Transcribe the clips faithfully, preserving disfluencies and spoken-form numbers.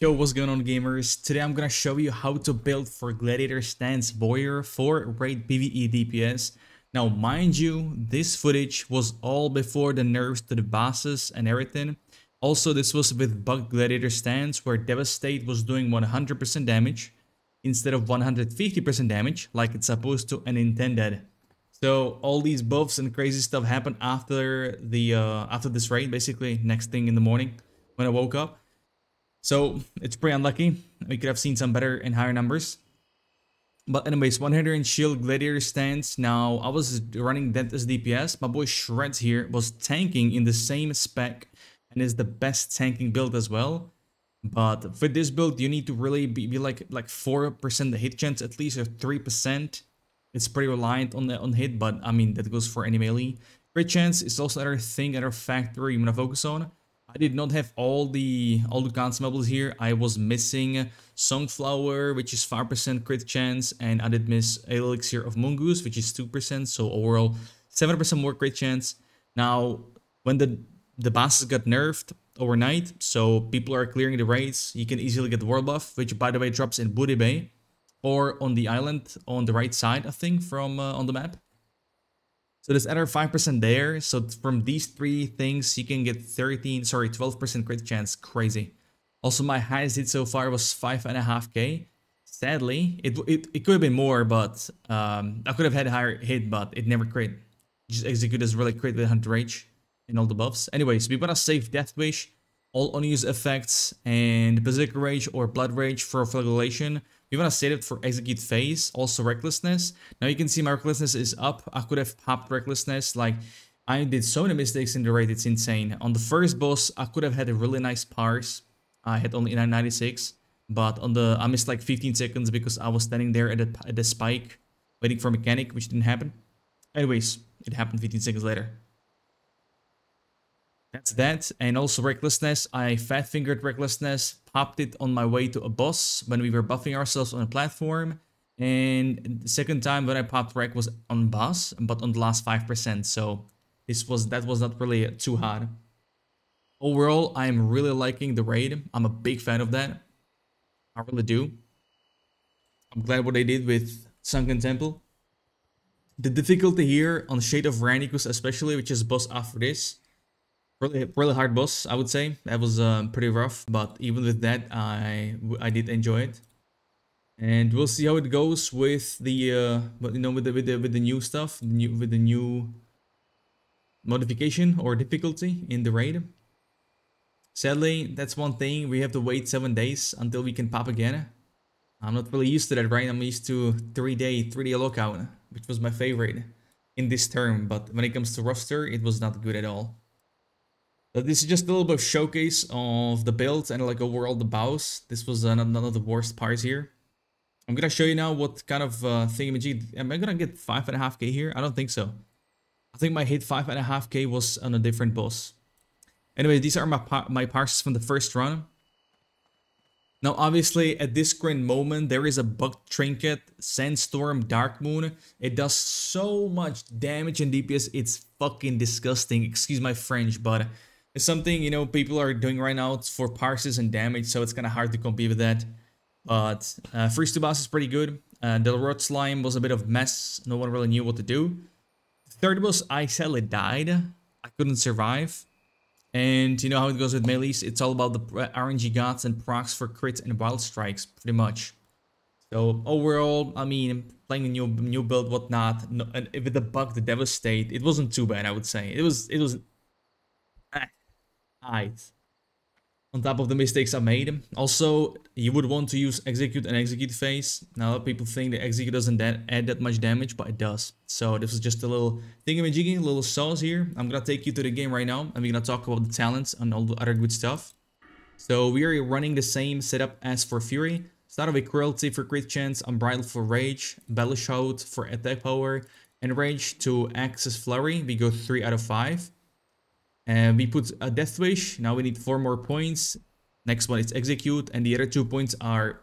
Yo, what's going on, gamers? Today I'm gonna show you how to build for Gladiator Stance Boyar for raid PvE D P S. Now mind you, this footage was all before the nerfs to the bosses and everything. Also, this was with bugged Gladiator Stance where Devastate was doing one hundred percent damage instead of one hundred fifty percent damage like it's supposed to and intended. So all these buffs and crazy stuff happened after the uh, after this raid, basically next thing in the morning when I woke up. So it's pretty unlucky. We could have seen some better and higher numbers. But anyways, one hundred shield Gladiator Stance. Now I was running Dentist D P S. My boy Shreds here was tanking in the same spec and is the best tanking build as well. But for this build, you need to really be, be like like four percent the hit chance at least, or three percent. It's pretty reliant on the on hit, but I mean that goes for any melee. Crit chance is also another thing, another factor you wanna focus on. I did not have all the all the consumables here. I was missing Songflower, which is five percent crit chance, and I did miss Elixir of Mongoose, which is two percent, so overall seven percent more crit chance. Now, when the, the bosses got nerfed overnight, so people are clearing the raids, you can easily get the world buff, which by the way drops in Booty Bay, or on the island on the right side, I think, from uh, on the map. So there's another five percent there. So from these three things, you can get thirteen, sorry, twelve percent crit chance. Crazy. Also, my highest hit so far was five point five K. Sadly, it, it, it could have been more, but um, I could have had a higher hit, but it never crit. Just execute as really crit with Hunt Rage and all the buffs. Anyways, we want to save Death Wish, all unused effects, and Pacific Rage or Blood Rage for flagellation. You want to save it for execute phase, also Recklessness. Now you can see my Recklessness is up. I could have popped Recklessness. Like, I did so many mistakes in the raid, it's insane. On the first boss, I could have had a really nice parse. I had only nine ninety-six, but on the I missed like fifteen seconds because I was standing there at the, at the spike waiting for mechanic, which didn't happen. Anyways, it happened fifteen seconds later. That's that. And also Recklessness, I fat fingered Recklessness, popped it on my way to a boss when we were buffing ourselves on a platform. And the second time when I popped Rec was on boss, but on the last five percent. So this was that was not really too hard. Overall, I'm really liking the raid. I'm a big fan of that. I really do. I'm glad what they did with Sunken Temple. The difficulty here on Shade of Rannicus especially, which is boss after this. Really, really hard boss, I would say. That was uh, pretty rough, but even with that, I I did enjoy it. And we'll see how it goes with the, uh, but you know, with the with the, with the new stuff, the new, with the new modification or difficulty in the raid. Sadly, that's one thing we have to wait seven days until we can pop again. I'm not really used to that, right? I'm used to three day three day lockout, which was my favorite in this term. But when it comes to roster, it was not good at all. But this is just a little bit of showcase of the build and like overall the boss. This was uh, none of the worst parts here. I'm gonna show you now what kind of uh, thingamajig. Am I gonna get five point five K here? I don't think so. I think my hit five point five K was on a different boss. Anyway, these are my, par my parses from the first run. Now obviously at this current moment there is a bugged trinket, Sandstorm, Dark Moon. It does so much damage and D P S, it's fucking disgusting. Excuse my French, but it's something, you know, people are doing right now for parses and damage, so it's kind of hard to compete with that. But uh, first two boss is pretty good. Uh, the Rot Slime was a bit of a mess. No one really knew what to do. The third boss, I sadly died. I couldn't survive. And you know how it goes with melees. It's all about the R N G gods and procs for crits and wild strikes, pretty much. So overall, I mean, playing a new new build, whatnot, no, and with the bug, the Devastate, it wasn't too bad, I would say. It was, it was... On top of the mistakes I made. Also, you would want to use execute and execute phase. Now people think the execute doesn't that add that much damage, but it does. So this is just a little thingamajiggy, a little sauce here. I'm gonna take you to the game right now and we're gonna talk about the talents and all the other good stuff. So we are running the same setup as for Fury. Start with Cruelty for crit chance, Unbridle for Rage, Battle Shout for attack power, and Rage to access Flurry. We go three out of five. And we put a Death Wish. Now we need four more points. Next one is Execute, and the other two points are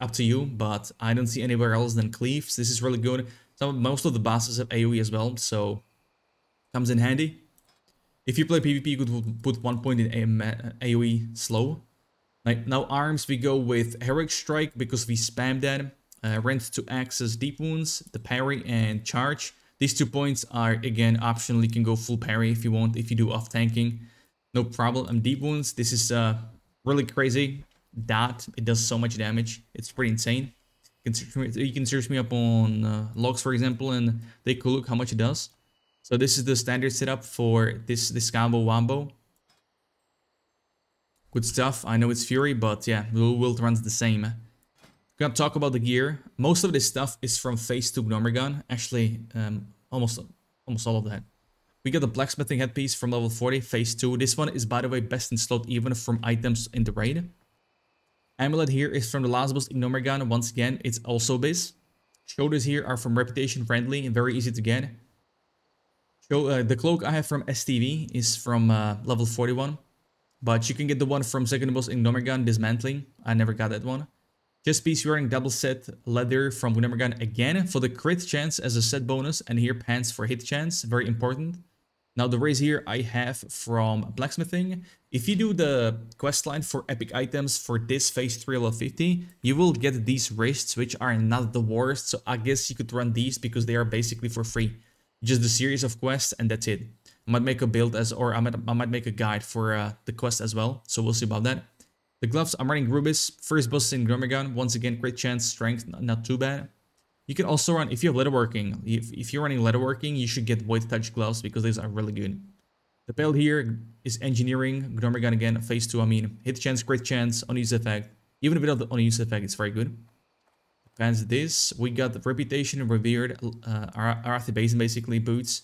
up to you, but I don't see anywhere else than Cleaves. This is really good. Some, most of the bosses have AoE as well, so comes in handy. If you play PvP, you could put one point in AoE slow. Like now arms, we go with Heroic Strike because we spam that. Uh, rent to access deep wounds, the parry and charge. These two points are again optional. You can go full parry if you want, if you do off tanking. No problem. And deep wounds, this is uh, really crazy. Dot, it does so much damage. It's pretty insane. You can search me, you can search me up on uh, logs, for example, and they could look how much it does. So this is the standard setup for this, this combo wombo. Good stuff. I know it's Fury, but yeah, Wild runs the same. We're gonna talk about the gear. Most of this stuff is from phase two Gnomeregan. Actually, um, almost almost all of that. We got the blacksmithing headpiece from level forty, phase two. This one is, by the way, best in slot even from items in the raid. Amulet here is from the last boss in Gnomeregan. Once again, it's also biz. Shoulders here are from reputation friendly and very easy to get. So, uh, the cloak I have from S T V is from uh, level forty-one. But you can get the one from second boss in Gnomeregan, Dismantling. I never got that one. Chest piece wearing double set leather from Gnomeregan again for the crit chance as a set bonus. And here pants for hit chance, very important. Now the raise here I have from blacksmithing. If you do the quest line for epic items for this phase three level fifty, you will get these wrists, which are not the worst. So I guess you could run these because they are basically for free. Just the series of quests and that's it. I might make a build as, or I might, I might make a guide for uh, the quest as well. So we'll see about that. The gloves, I'm running Rubis. First boss in Gnomeregan. Once again, crit chance, strength, not too bad. You can also run, if you have leatherworking, if, if you're running leatherworking, you should get void touch gloves because these are really good. The belt here is engineering. Gnomeregan again, phase two, I mean. Hit chance, crit chance, unused effect. Even without the unused effect, it's very good. Advance this. We got the reputation, revered, uh, Arathi Basin basically, boots.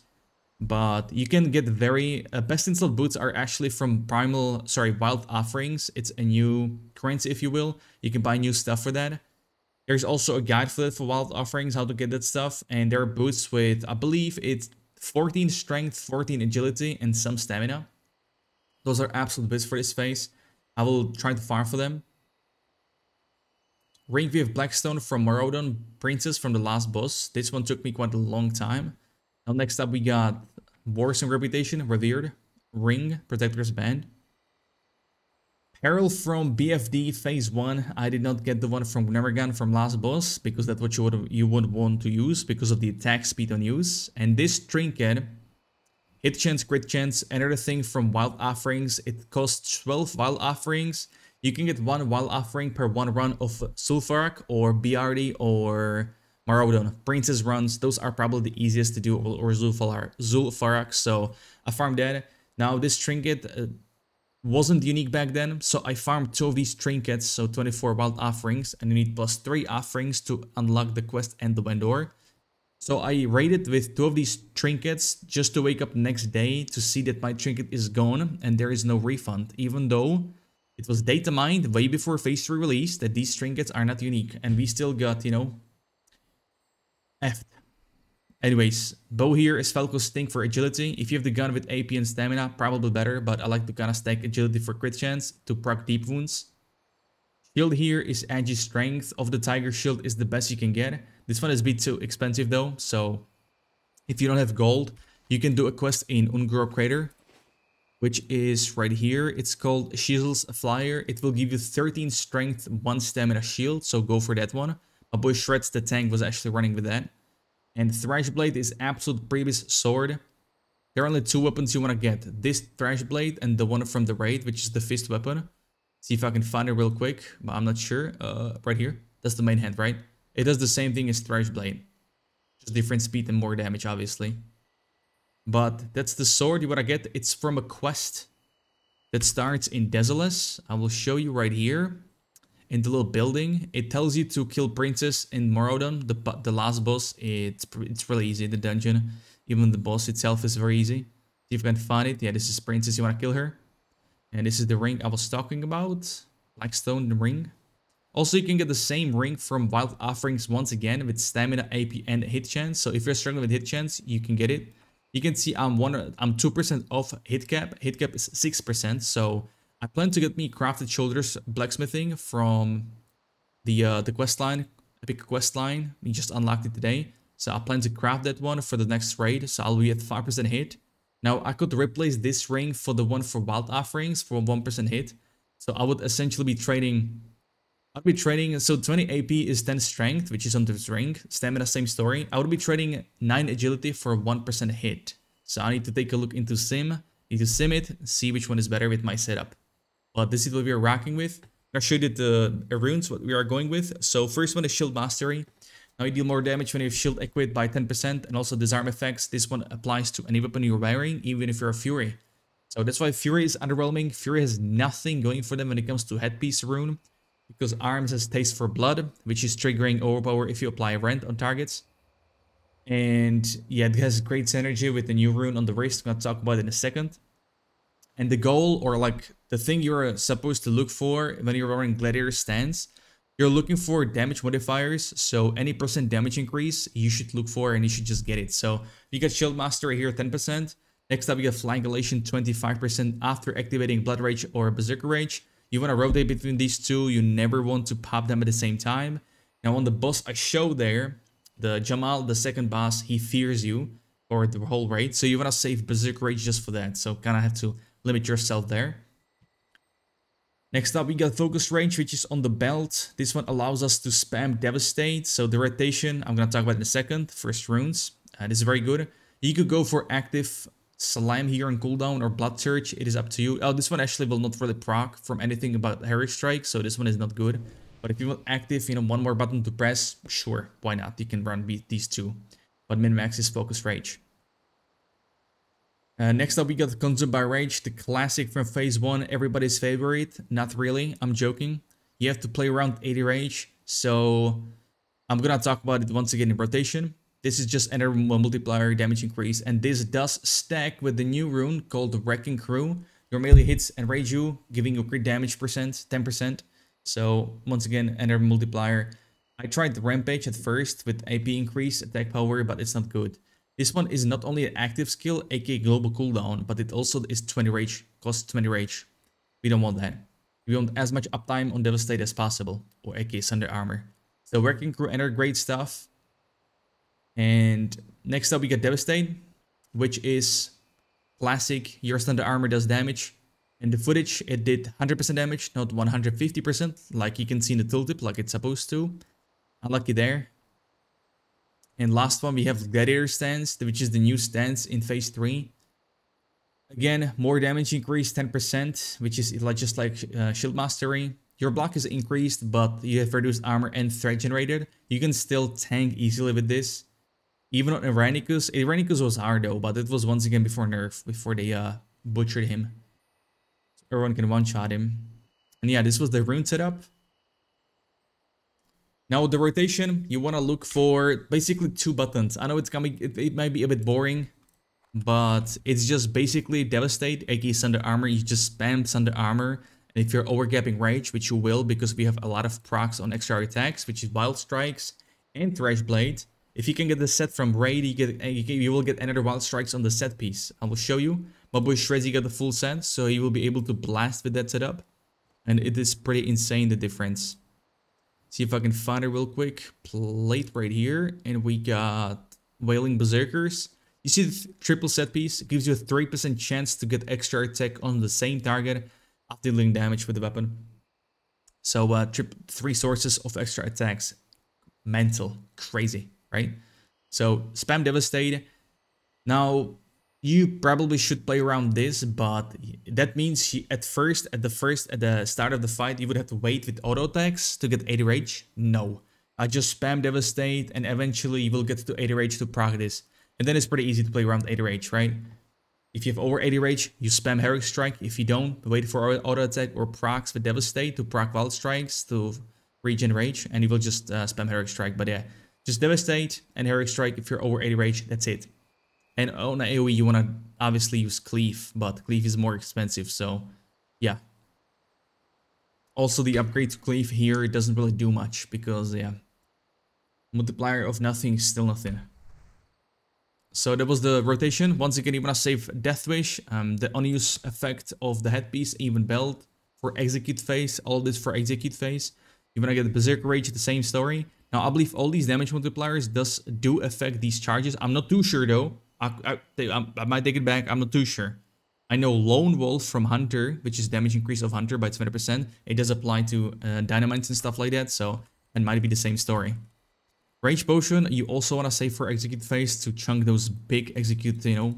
But you can get very uh, best in slot boots are actually from primal sorry Wild Offerings. It's a new currency, if you will. You can buy new stuff for that. There's also a guide for that for Wild Offerings, how to get that stuff. And there are boots with, I believe it's fourteen strength, fourteen agility, and some stamina. Those are absolute bits for this phase. I will try to farm for them. Ring view of Blackstone from Maraudon, Princess from the last boss. This one took me quite a long time. Now next up we got Warsong Reputation, Revered, Ring, Protector's Band. Peril from B F D phase one. I did not get the one from Gnomeregan from last boss because that's what you would you would want to use because of the attack speed on use. And this trinket, hit chance, crit chance, another thing from Wild Offerings. It costs twelve Wild Offerings. You can get one Wild Offering per one run of Sulfuron or B R D or Maraudon. Princess runs, those are probably the easiest to do, or Zulfarak, so I farmed that. Now this trinket uh, wasn't unique back then, so I farmed two of these trinkets, so twenty-four Wild Offerings, and you need plus three offerings to unlock the quest and the vendor. So I raided with two of these trinkets just to wake up next day to see that my trinket is gone and there is no refund, even though it was data mined way before phase three release that these trinkets are not unique, and we still got, you know, F. Anyways, bow here is Falco's Sting for agility. If you have the gun with A P and stamina, probably better, but I like to kind of stack agility for crit chance to proc deep wounds. Shield here is Angie's Strength of the Tiger Shield is the best you can get. This one is a bit too expensive though, so if you don't have gold, you can do a quest in Ungoro Crater, which is right here. It's called Shizel's Flyer. It will give you thirteen strength, one stamina shield, so go for that one. My boy Shreds the tank was actually running with that. And Thrashblade is absolute previous sword. There are only two weapons you want to get. This Thrashblade and the one from the raid, which is the fist weapon. See if I can find it real quick, but I'm not sure. Uh, right here. That's the main hand, right? It does the same thing as Thrashblade. Just different speed and more damage, obviously. But that's the sword you want to get. It's from a quest that starts in Desolus. I will show you right here. In the little building, it tells you to kill Princess and Maraudon, the the last boss. It's it's really easy, the dungeon. Even the boss itself is very easy. See if you can find it. Yeah, this is Princess, you want to kill her. And this is the ring I was talking about. Blackstone, the ring. Also, you can get the same ring from Wild Offerings once again with stamina, A P, and hit chance. So if you're struggling with hit chance, you can get it. You can see I'm one, I'm two percent off hit cap. Hit cap is six percent, so I plan to get me Crafted Shoulders Blacksmithing from the uh, the quest line, epic quest line. We just unlocked it today. So I plan to craft that one for the next raid. So I'll be at five percent hit. Now I could replace this ring for the one for Wild Offerings for one percent hit. So I would essentially be trading. I'd be trading. So twenty A P is ten strength, which is on the ring. Stamina, same story. I would be trading nine agility for one percent hit. So I need to take a look into sim. Need to sim it, see which one is better with my setup. But this is what we are racking with. I'll show you the runes, what we are going with. So first one is Shield Mastery. Now you deal more damage when you have shield equipped by ten percent, and also disarm effects. This one applies to any weapon you're wearing, even if you're a Fury. So that's why Fury is underwhelming. Fury has nothing going for them when it comes to headpiece rune, because Arms has Taste for Blood, which is triggering Overpower if you apply Rend on targets. And yeah, it has great synergy with the new rune on the wrist. I'm gonna talk about it in a second. And the goal, or like the thing you're supposed to look for when you're wearing Gladiator Stance, you're looking for damage modifiers. So any percent damage increase, you should look for, and you should just get it. So you got Shield Mastery here, ten percent. Next up, you got Flying Galation, twenty-five percent after activating Blood Rage or Berserk Rage. You want to rotate between these two. You never want to pop them at the same time. Now on the boss I showed there, the Jamal, the second boss, he fears you for the whole raid. So you want to save Berserk Rage just for that. So kind of have to limit yourself there. Next up, we got Focus Rage, which is on the belt. This one allows us to spam Devastate. So the rotation, I'm going to talk about in a second. First runes. Uh, this is very good. You could go for active Slime here on cooldown or Blood Surge. It is up to you. Oh, this one actually will not really proc from anything about Harry Strike. So this one is not good. But if you want active, you know, one more button to press, sure, why not? You can run these two. But min-max is Focus Rage. Uh, next up, we got Consumed by Rage, the classic from phase one, everybody's favorite. Not really, I'm joking. You have to play around eighty Rage, so I'm gonna talk about it once again in rotation. This is just another multiplier damage increase, and this does stack with the new rune called Wrecking Crew. Your melee hits enrage you, giving you crit damage percent, ten percent. So once again, another multiplier. I tried Rampage at first with A P increase, attack power, but it's not good. This one is not only an active skill, aka global cooldown, but it also is twenty rage, costs twenty rage. We don't want that. We want as much uptime on Devastate as possible, or aka Sunder Armor. So Wrecking Crew and great stuff. And next up we got Devastate, which is classic. Your Sunder Armor does damage. In the footage, it did one hundred percent damage, not one hundred fifty percent, like you can see in the tooltip, like it's supposed to. Unlucky there. And last one, we have Gladiator Stance, which is the new stance in phase three. Again, more damage increase, ten percent, which is just like uh, Shield Mastery. Your block is increased, but you have reduced armor and threat generated. You can still tank easily with this. Even on Rannicus, Rannicus was hard though, but it was once again before nerf, before they uh, butchered him. So everyone can one-shot him. And yeah, this was the rune setup. Now with the rotation, you want to look for basically two buttons. I know it's coming, it, it might be a bit boring, but it's just basically Devastate, aka Sunder Armor. You just spam Sunder Armor, and if you're overgapping Rage, which you will because we have a lot of procs on extra attacks, which is Wild Strikes and Thrashblade. If you can get the set from Raid, you get you, can, you will get another Wild Strikes on the set piece. I will show you. My boy Shreds, he got the full set, so he will be able to blast with that setup, and it is pretty insane the difference. See if I can find it real quick. Plate right here. And we got Wailing Berserkers. You see the triple set piece? It gives you a three percent chance to get extra attack on the same target after dealing damage with the weapon. So uh, trip three sources of extra attacks. Mental. Crazy, right? So spam Devastate. Now, you probably should play around this, but that means you, at first, at the first, at the start of the fight, you would have to wait with auto attacks to get eighty rage. No, I just spam Devastate, and eventually you will get to eighty rage to proc this, and then it's pretty easy to play around eighty rage, right? If you have over eighty rage, you spam Herrick Strike. If you don't, wait for auto attack or procs with Devastate to proc Wild Strikes to regen rage, and you will just uh, spam Herrick Strike. But yeah, just Devastate and Herrick Strike if you're over eighty rage. That's it. And on A O E, you want to obviously use Cleave, but Cleave is more expensive, so yeah. Also, the upgrade to Cleave here, it doesn't really do much, because, yeah, multiplier of nothing is still nothing. So that was the rotation. Once again, you want to save Death Wish, um, the unused effect of the headpiece, even belt, for execute phase, all this for execute phase. You want to get the Berserk Rage, the same story. Now, I believe all these damage multipliers does do affect these charges. I'm not too sure, though. I, I, I might take it back. I'm not too sure. I know Lone Wolf from Hunter, which is damage increase of Hunter by twenty percent. It does apply to uh, Dynamites and stuff like that, so it might be the same story. Rage Potion, you also want to save for Execute phase to chunk those big Execute, you know,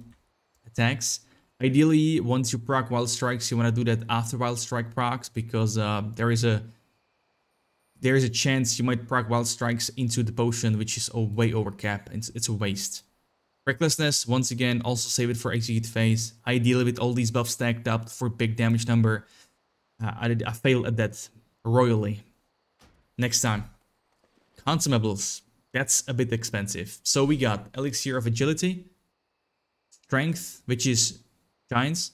attacks. Ideally, once you proc Wild Strikes, you want to do that after Wild Strike procs, because uh, there is a there is a chance you might proc Wild Strikes into the potion, which is a way over cap. It's, it's a waste. Recklessness, once again, also save it for Execute phase. Ideally, with all these buffs stacked up for big damage number, uh, I, did, I failed at that royally. Next time. Consummables. That's a bit expensive. So we got Elixir of Agility, Strength, which is Giants.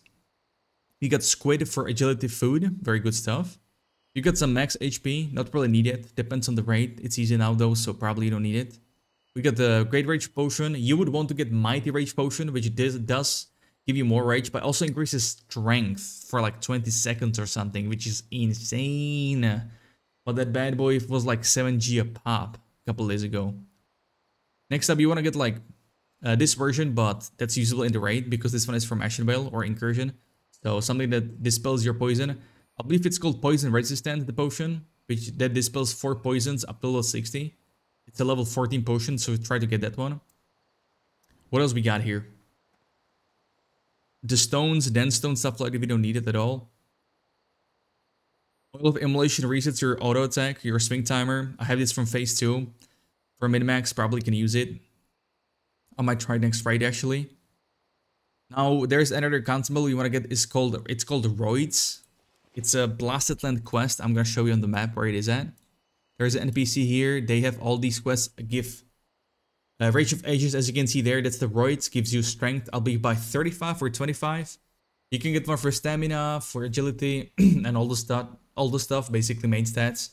You got Squid for Agility Food, very good stuff. You got some max H P, not really needed, depends on the raid. It's easy now though, so probably you don't need it. We got the Great Rage Potion. You would want to get Mighty Rage Potion, which does give you more rage, but also increases Strength for like twenty seconds or something, which is insane. But that bad boy was like seven G a pop. Couple days ago. Next up, you want to get like uh, this version, but that's usable in the raid because this one is from Ashen Veil or Incursion. So something that dispels your poison. I believe it's called Poison Resistant, the potion, which that dispels four poisons up to level sixty. It's a level fourteen potion, so try to get that one. What else we got here? The stones, dense stone, stuff like that, we don't need it at all. Oil of Immolation resets your auto attack, your swing timer. I have this from phase two. For min-max, probably can use it. I might try next raid actually. Now there's another consumable you want to get. It's called it's called Roids. It's a Blasted Land quest. I'm gonna show you on the map where it is at. There's an N P C here. They have all these quests. Give uh, Rage of Ages, as you can see there. That's the Roids. Gives you strength. I'll be by thirty-five or twenty-five. You can get one for stamina, for agility, and all the stuff. All the stuff, basically main stats.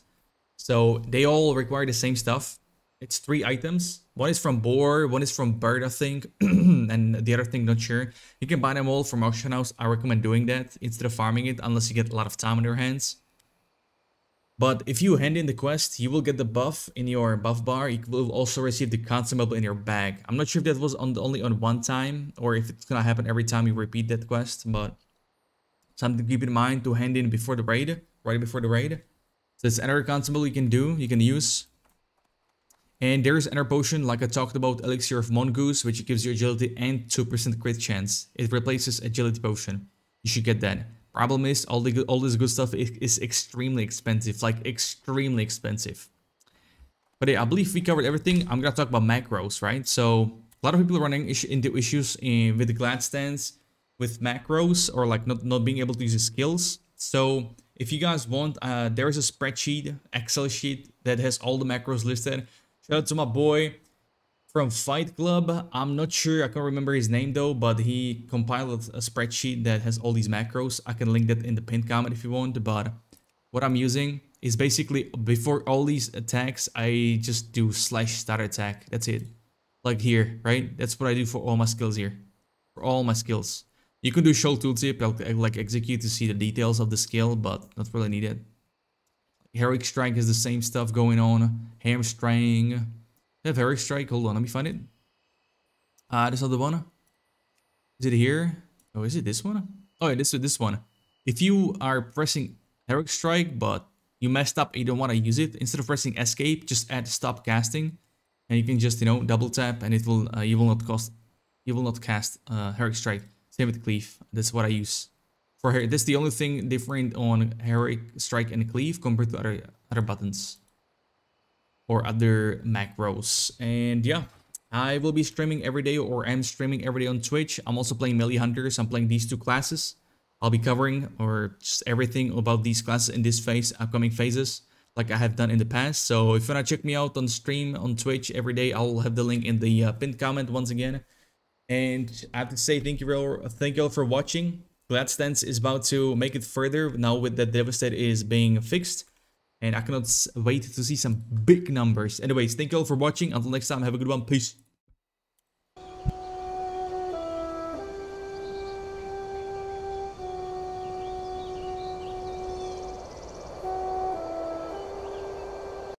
So they all require the same stuff. It's three items. One is from Boar, one is from Bird, I think, and the other thing, not sure. You can buy them all from Auction House. I recommend doing that instead of farming it, unless you get a lot of time on your hands. But if you hand in the quest, you will get the buff in your buff bar. You will also receive the consumable in your bag. I'm not sure if that was on the, only on one time, or if it's gonna happen every time you repeat that quest, but something to keep in mind to hand in before the raid. Right before the raid. So it's another consumable you can do, you can use. And there's another potion, like I talked about, Elixir of Mongoose, which gives you agility and two percent crit chance. It replaces agility potion. You should get that. Problem is, all the all this good stuff is, is extremely expensive, like extremely expensive. But yeah, I believe we covered everything. I'm gonna talk about macros, right? So a lot of people are running into issues in, with the Glad Stance, with macros, or like not, not being able to use the skills. So if you guys want, uh, there is a spreadsheet, Excel sheet that has all the macros listed. Shout out to my boy from Fight Club. I'm not sure, I can't remember his name though, but he compiled a spreadsheet that has all these macros. I can link that in the pinned comment if you want, but what I'm using is basically before all these attacks, I just do slash start attack. That's it. Like here, right? That's what I do for all my skills here. For all my skills. You can do show tooltip, like, like execute to see the details of the skill, but not really needed. Heroic Strike is the same stuff going on. Hamstring. Do I have Heroic Strike? Hold on, let me find it. Uh, this other one. Is it here? Oh, is it this one? Oh, yeah, this is this one. If you are pressing Heroic Strike, but you messed up and you don't want to use it, instead of pressing Escape, just add Stop Casting. And you can just, you know, double tap and it will, uh, you will not cost, you will not cast uh, Heroic Strike. Same with Cleave. That's what I use for her. That's the only thing different on Heroic Strike and Cleave compared to other other buttons or other macros. And yeah, I will be streaming every day, or am streaming every day on Twitch. I'm also playing Melee Hunters. I'm playing these two classes. I'll be covering or just everything about these classes in this phase, upcoming phases, like I have done in the past. So if you wanna check me out on stream on Twitch every day, I'll have the link in the uh, pinned comment once again. And I have to say thank you all, thank you all for watching. Glad Stance is about to make it further now with that Devastate is being fixed. And I cannot wait to see some big numbers. Anyways, thank you all for watching. Until next time, have a good one. Peace.